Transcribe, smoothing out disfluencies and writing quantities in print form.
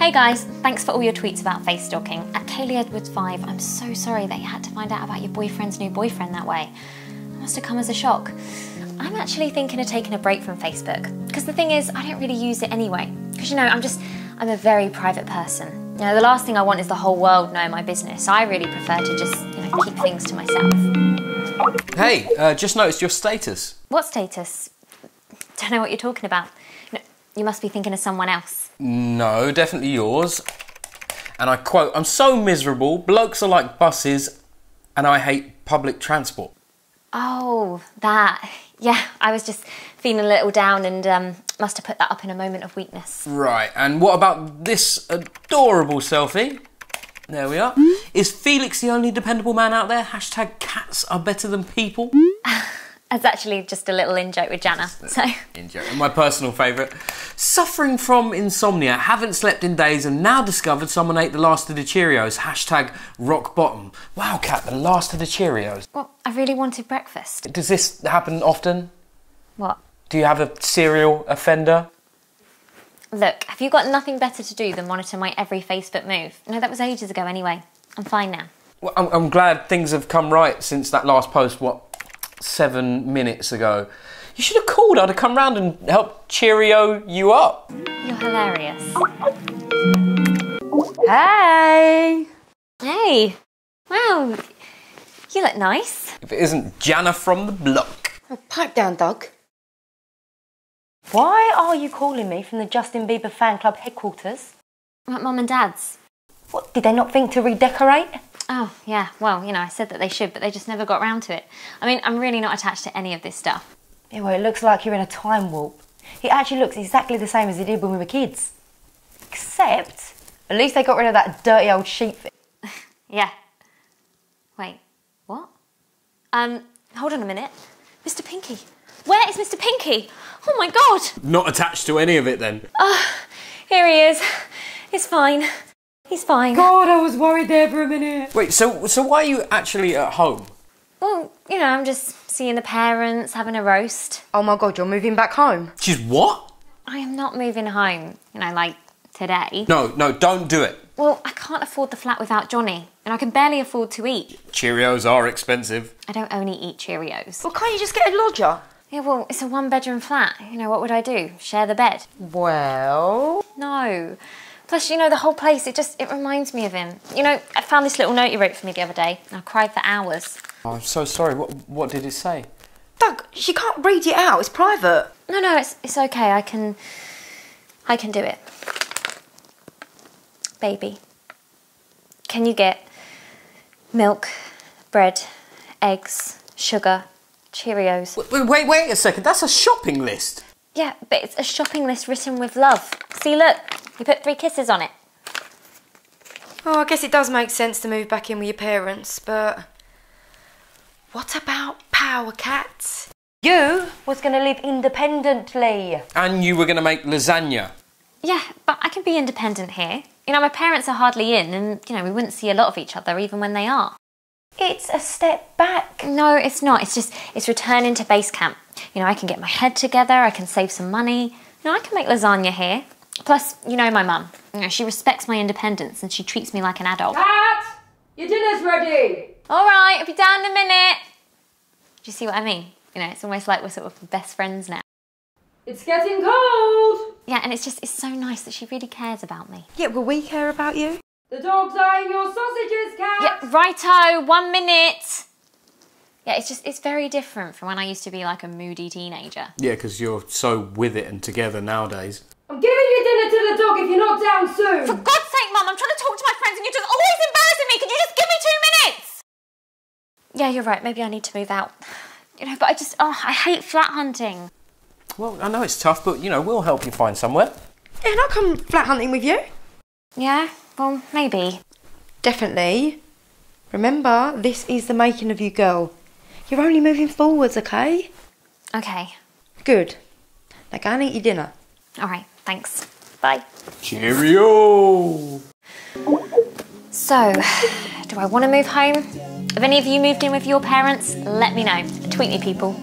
Hey guys, thanks for all your tweets about face stalking. At Kaylee Edwards 5, I'm so sorry that you had to find out about your boyfriend's new boyfriend that way. It must have come as a shock. I'm actually thinking of taking a break from Facebook, because the thing is, I don't really use it anyway. Because you know, I'm a very private person. You know, the last thing I want is the whole world knowing my business. I really prefer to just, you know, keep things to myself. Hey, just noticed your status. What status? Don't know what you're talking about. No, you must be thinking of someone else. No, definitely yours. And I quote, "I'm so miserable, blokes are like buses, and I hate public transport." Oh, that. Yeah, I was just feeling a little down and must have put that up in a moment of weakness. Right, and what about this adorable selfie? There we are. Is Felix the only dependable man out there? Hashtag cats are better than people. That's actually just a little in-joke with Jana, so... In-joke, my personal favourite. Suffering from insomnia, haven't slept in days and now discovered someone ate the last of the Cheerios. Hashtag rock bottom. Wow, Kat, the last of the Cheerios. Well, I really wanted breakfast. Does this happen often? What? Do you have a serial offender? Look, have you got nothing better to do than monitor my every Facebook move? No, that was ages ago anyway. I'm fine now. Well, I'm glad things have come right since that last post, what? 7 minutes ago. You should have called, I'd have come round and helped Cheerio you up. You're hilarious. Hey! Hey! Wow, you look nice. If it isn't Jana from the block. Oh, pipe down, dog. Why are you calling me from the Justin Bieber fan club headquarters? Like Mum and Dad's. What, did they not think to redecorate? Oh, yeah, well, you know, I said that they should, but they just never got round to it. I mean, I'm really not attached to any of this stuff. Yeah, well, it looks like you're in a time warp. It actually looks exactly the same as it did when we were kids. Except, at least they got rid of that dirty old sheep thing. Yeah. Wait, what? Hold on a minute. Mr. Pinky. Where is Mr. Pinky? Oh my God! Not attached to any of it, then. Oh, here he is. It's fine. He's fine. God, I was worried there for a minute. Wait, so why are you actually at home? Well, you know, I'm just seeing the parents, having a roast. Oh my God, you're moving back home? She's what? I am not moving home, you know, like today. No, don't do it. Well, I can't afford the flat without Johnny, and I can barely afford to eat. Cheerios are expensive. I don't only eat Cheerios. Well, can't you just get a lodger? Yeah, well, it's a one-bedroom flat. You know, what would I do? Share the bed? Well... No. Plus, you know, the whole place, it reminds me of him. You know, I found this little note he wrote for me the other day, and I cried for hours. Oh, I'm so sorry. What did it say? Doug, she can't read it out. It's private. No, it's okay. I can do it. Baby, can you get milk, bread, eggs, sugar, Cheerios? Wait a second. That's a shopping list. Yeah, but it's a shopping list written with love. See, look. You put 3 kisses on it. Oh, I guess it does make sense to move back in with your parents, but... What about Power Cats? You was going to live independently. And you were going to make lasagna. Yeah, but I can be independent here. You know, my parents are hardly in and, you know, we wouldn't see a lot of each other even when they are. It's a step back. No, it's not. It's returning to base camp. You know, I can get my head together, I can save some money. You know, I can make lasagna here. Plus, you know my mum. You know, she respects my independence and she treats me like an adult. Kat! Your dinner's ready! All right, I'll be down in a minute. Do you see what I mean? You know, it's almost like we're sort of best friends now. It's getting cold! Yeah, and it's so nice that she really cares about me. Yeah, well, we care about you. The dog's eyeing your sausages, Kat! Yeah, righto, 1 minute! Yeah, it's very different from when I used to be like a moody teenager. Yeah, because you're so with it and together nowadays. I'm giving you dinner to the dog if you're not down soon. For God's sake, Mum, I'm trying to talk to my friends and you're just always embarrassing me. Can you just give me 2 minutes? Yeah, you're right. Maybe I need to move out. You know, but I hate flat hunting. Well, I know it's tough, but, you know, we'll help you find somewhere. Yeah, and I'll come flat hunting with you. Yeah, well, maybe. Definitely. Remember, this is the making of you, girl. You're only moving forwards, OK? OK. Good. Now go and eat your dinner. All right. Thanks. Bye. Cheerio! So, do I want to move home? Have any of you moved in with your parents? Let me know. Tweet me, people.